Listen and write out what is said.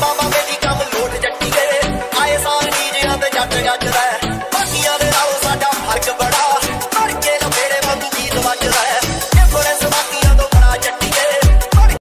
बाबा बेटी काम लोट जट्टी गए आए साल नीचे आते जट जट रहे।